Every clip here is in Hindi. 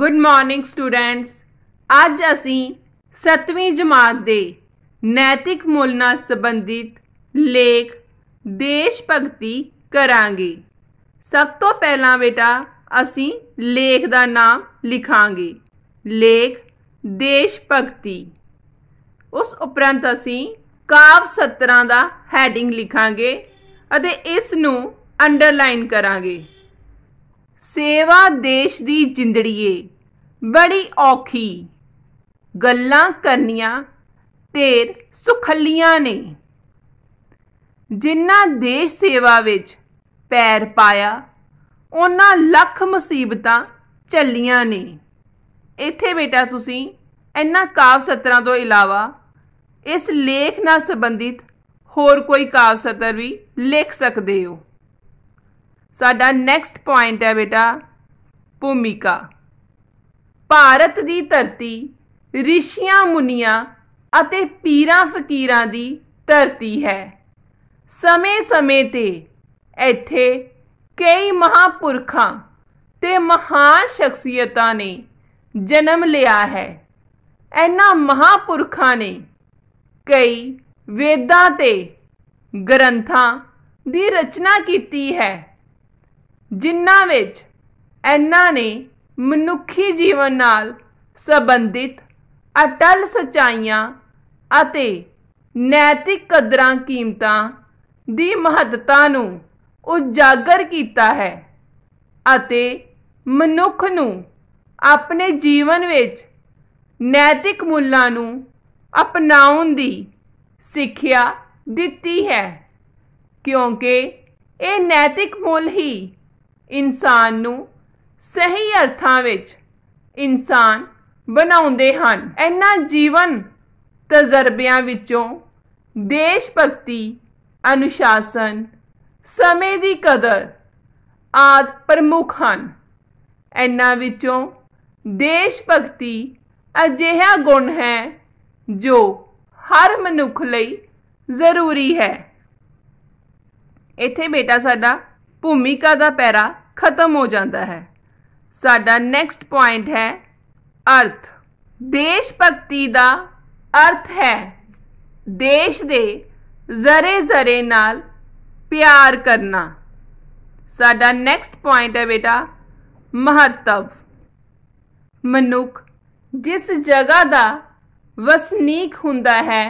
Good morning students. ਅੱਜ ਅਸੀਂ 7ਵੀਂ ਜਮਾਤ ਦੇ ਨੈਤਿਕ ਮੁੱਲ ਨਾਲ ਸੰਬੰਧਿਤ ਲੇਖ ਦੇਸ਼ ਭਗਤੀ ਕਰਾਂਗੇ। ਸਭ ਤੋਂ ਪਹਿਲਾਂ ਬੇਟਾ ਅਸੀਂ ਲੇਖ ਦਾ ਨਾਮ ਲਿਖਾਂਗੇ, ਲੇਖ ਦੇਸ਼ ਭਗਤੀ। ਉਸ ਉਪਰੰਤ ਅਸੀਂ ਕਾਵ ਸਤਰਾਂ ਦਾ ਹੈਡਿੰਗ ਲਿਖਾਂਗੇ ਅਤੇ ਇਸ ਨੂੰ ਅੰਡਰਲਾਈਨ ਕਰਾਂਗੇ। सेवा देश दी जिंदड़ीए बड़ी औखी, गल्लां करनियां तेर सुखलियां ने। जिन्ना देश सेवा विच पैर पाया उन्ना लख मुसीबतां चलियां ने। इत्थे बेटा तुसीं इन्हां काव्य सत्रां तो इलावा इस लेख नाल संबंधित होर कोई काव्य सत्र भी लिख सकदे हो। साडा नेक्स्ट पॉइंट है बेटा भूमिका। भारत की धरती ऋषियां मुनियां अते पीरां फकीरां की धरती है। समय समय ते इत्थे कई महापुरखां ते महान शख्सियतां ने जन्म लिया है। इन्हां महापुरखां ने कई वेदां ते ग्रंथां दी रचना कीती है, जिन्हां विच इन्हां ने मनुखी जीवन नाल संबंधित अटल सच्चाइयां अते नैतिक कदरां कीमतां दी महत्ता नूं उजागर कीता है अते मनुख नूं अपने जीवन विच नैतिक मुल्लां नूं अपनाउण दी सिक्ख्या दित्ती है, क्योंकि ये नैतिक मुल ही इंसान नू सही अर्थां विच इंसान बनाउंदे हन। इन्हां जीवन तजर्बियां विचों देश भगती, अनुशासन, समय की कदर आदि प्रमुख हन। इन्हां विचों देश भगती अजिहा गुण है जो हर मनुख लई जरूरी है। इत्थे बेटा साडा भूमिका का पैरा खत्म हो जाता है। साडा नेक्स्ट पॉइंट है अर्थ। देश भगती का अर्थ है देश दे जरे जरे नाल प्यार करना। साडा नेक्स्ट पॉइंट है बेटा महत्व। मनुख जिस जगह का वसनीक हुंदा है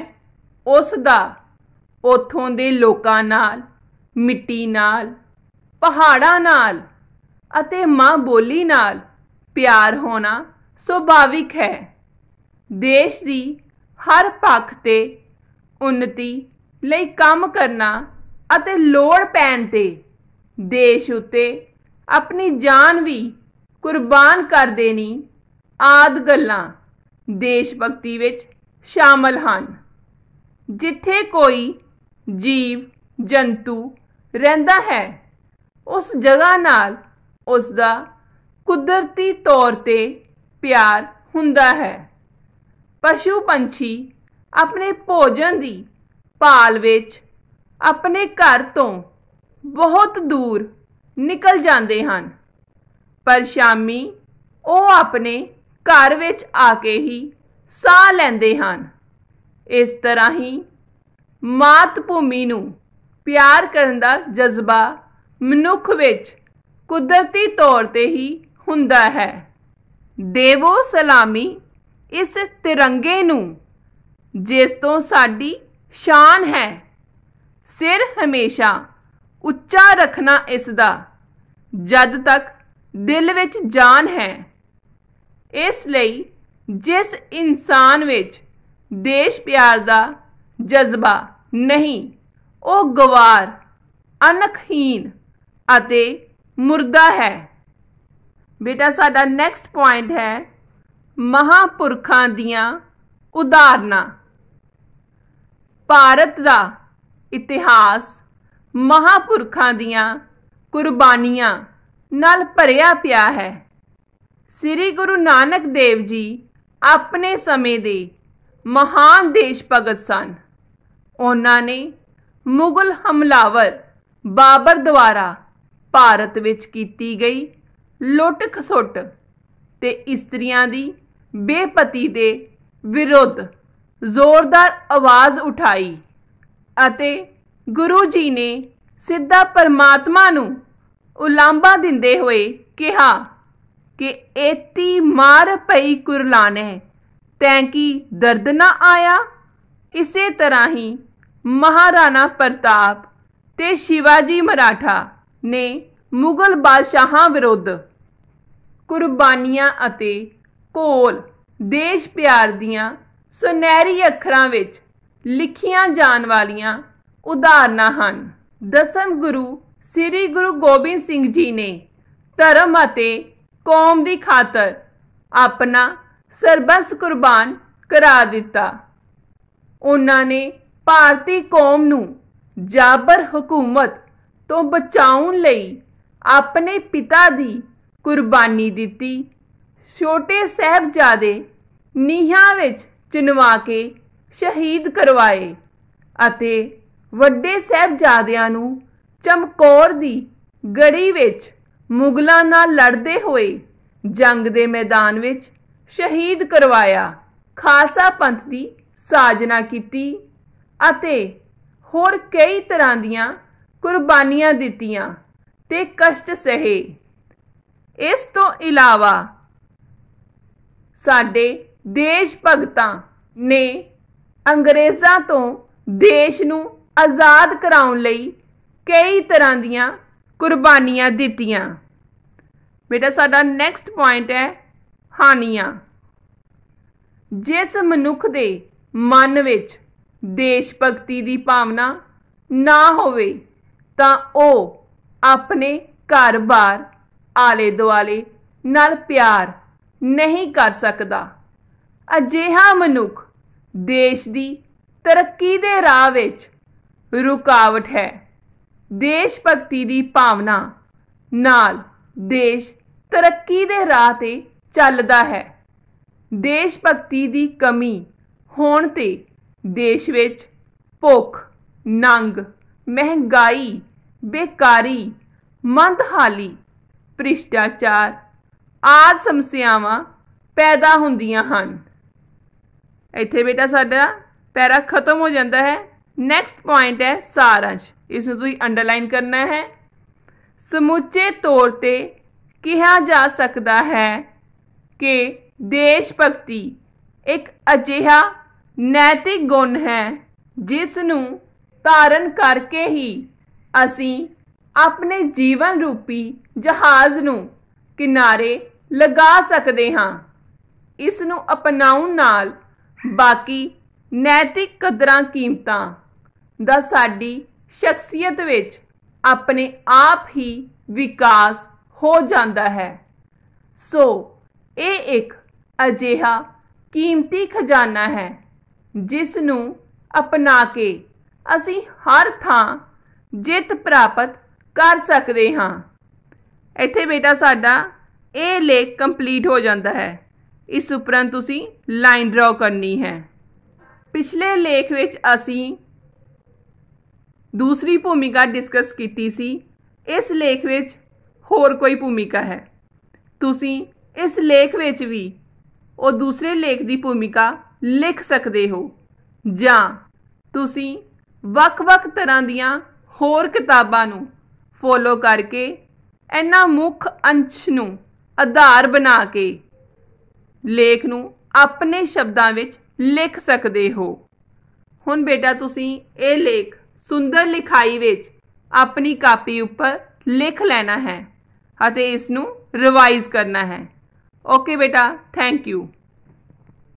उस दा ओथों दे लोकां नाल, मिट्टी नाल, पहाड़ा नाल अते माँ बोली नाल प्यार होना स्वाभाविक है। देश दी हर पक्ष ते उन्नति लई काम करना अते लोड़ पैण ते देश उत्ते अपनी जान भी कुर्बान कर देनी आद गल्लां देश भगती विच शामल हन। जिथे कोई जीव जंतु रहिंदा है उस जगह नाल उसका कुदरती तौर ते प्यार हुंदा है। पशु पंछी अपने भोजन की भाल विच अपने घर तो बहुत दूर निकल जाते हैं, पर शामी वो अपने घर विच आके ही साह लैंदे हैं। इस तरह ही मात भूमि नूं प्यार करन दा जज्बा मनुख विच कुदरती तौर ते ही हुंदा है। देवो सलामी इस तिरंगे नूं जिस तों साडी शान है। सिर हमेशा उच्चा रखना इसदा जद तक दिल विच जान है। इस लई जिस इंसान विच देश प्यार दा जज्बा नहीं ओ गवार, अनकहीन अते मुर्दा है। बेटा साडा नेक्स्ट पॉइंट है महापुरखां दियां उदाहरणां। भारत का इतिहास महापुरखां दियां कुर्बानियां नाल भरिया पिया है। श्री गुरु नानक देव जी अपने समय दे महान देश भगत सन। उन्हां ने मुगल हमलावर बाबर द्वारा भारत विच कीती गई लुट खसुट ते इस्त्रियां दी बेपति दे विरुद्ध जोरदार आवाज़ उठाई अते गुरु जी ने सीधा परमात्मा नू उलांबा दिंदे हुए कहा कि एती मार पई कुरलाने तैंकी दर्द ना आया। इसे तरह ही महाराणा प्रताप ते शिवाजी मराठा ने मुगल बादशाहां विरुद्ध कुर्बानियां अते कोल देश प्यार दियां सुनहरी अखरां विच लिखियां जान वालियां उदाहरणां हन। दसम गुरु श्री गुरु गोबिंद सिंह जी ने धर्म अते कौम दी खातर अपना सरबंस कुर्बान करा दिता। उन्होंने भारतीय कौम नू जाबर हुकूमत तो बचाउन लई अपने पिता दी कुर्बानी दिती। छोटे साहबजादे नीहां विच चिनवा के शहीद करवाए अते वड्डे साहबजादियां नू चमकौर दी गढ़ी विच मुगलां नाल लड़दे होए जंग दे मैदान विच शहीद करवाया। खालसा पंथ दी साजना कीती अते होर कई तरह दियां कुर्बानियां दित्तियां ते कष्ट सहे। इस तो इलावा साडे देश भगतां ने अंग्रेज़ां तो देश नू आज़ाद कराउण लई कई तरह दियां कुर्बानियां दित्तियां। बेटा साडा नेक्स्ट पॉइंट है हानियां। जिस मनुख दे मन विच देश भगती दी भावना ना होवे तां ओह अपने घर बार आले दुआले नाल प्यार नहीं कर सकदा। अजिहा मनुख देश दी तरक्की दे राह विच रुकावट है। देश भगती दी भावना नाल देश तरक्की दे राह ते चलदा है। देश भगती दी कमी होण ते देश विच भुख, नंग, महंगाई, बेकारी, मंदहाली, भ्रिष्टाचार आदि समस्यावां पैदा हुंदियां हन। इत्थे बेटा साडा पैरा खत्म हो जाता है। नैक्सट पॉइंट है सारांश। इसनूं तुसीं अंडरलाइन करना है। समुचे तौर ते कहा जा सकता है कि देश भगती एक अजिहा नैतिक गुण है जिस नूं धारण करके ही असी अपने जीवन रूपी जहाज़ नूं किनारे लगा सकते हाँ। इस नूं अपनाउण नाल बाकी नैतिक कदरां कीमतां दा साडी शख्सियत विच अपने आप ही विकास हो जाता है। सो ये एक अजिहा कीमती खजाना है जिसनूं अपना के असी हर थां जित प्राप्त कर सकते हाँ। इत्थे बेटा साडा ये लेख कंप्लीट हो जाता है। इस उपरंत तुसीं लाइन ड्रॉ करनी है। पिछले लेख विच असी दूसरी भूमिका डिस्कस कीती सी। इस लेख विच होर कोई भूमिका है। तुसीं इस लेख विच भी और दूसरे लेख की भूमिका लिख सकते हो जां तुसीं वख-वख तरह दियां होर किताबां नूं फॉलो करके इन्हां मुख अंश नूं आधार बना के लेख नूं अपने शब्दां विच लिख सकते हो। हुण बेटा तुसीं ये लेख सुंदर लिखाई विच अपनी कापी उपर लिख लेना है अते इसनूं रिवाइज़ करना है। ओके बेटा, थैंक यू।